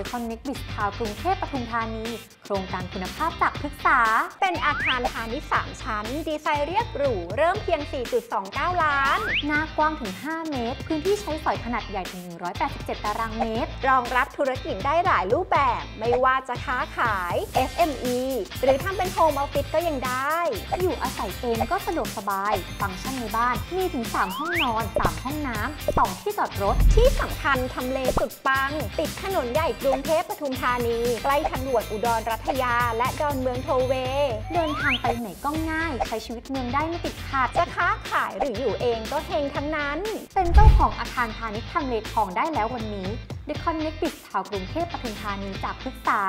The Connect Biz Town กรุงเทพปทุมธานีโครงการคุณภาพจากพฤกษาเป็นอาคารพาณิชย์3ชั้นดีไซน์เรียบหรูเริ่มเพียง 4.29 ล้านหน้ากว้างถึง5เมตรพื้นที่ใช้สอยขนาดใหญ่ถึง187ตารางเมตรรองรับธุรกิจได้หลายรูปแบบไม่ว่าจะค้าขาย SME หรือทำเป็นโฮมออฟฟิศก็ยังได้อยู่อาศัยเองก็สะดวกสบายฟังก์ชันในบ้านมีถึง3ห้องนอน3ห้องน้ำ2ที่จอดรถที่สำคัญทำเลสุดปังติดถนนใหญ่กรุงเทพปทุมธานีใกล้ทางด่วนอุดรรัตยาและดอนเมืองโทเวเดินทางไปไหนก็ง่ายใช้ชีวิตเมืองได้ไม่ติดขัดจะค้าขายหรืออยู่เองก็เฮงทั้งนั้นเป็นเจ้าของอาคารพาณิชย์ทำเลทองได้แล้ววันนี้The Connect Biz Town กรุงเทพปทุมธานีจากพฤกษา